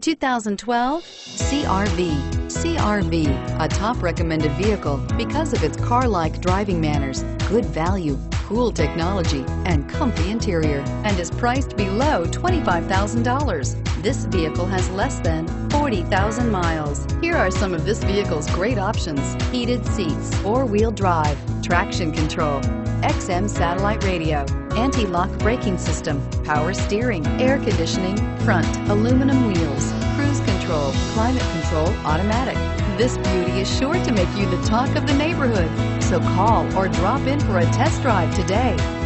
2012 CR-V, a top recommended vehicle because of its car-like driving manners, good value, cool technology, and comfy interior, and is priced below $25,000. This vehicle has less than 40,000 miles. Here are some of this vehicle's great options: heated seats, four-wheel drive, traction control, XM satellite radio, anti-lock braking system, power steering, air conditioning, front aluminum wheels, cruise control, climate control, automatic. This beauty is sure to make you the talk of the neighborhood, so call or drop in for a test drive today.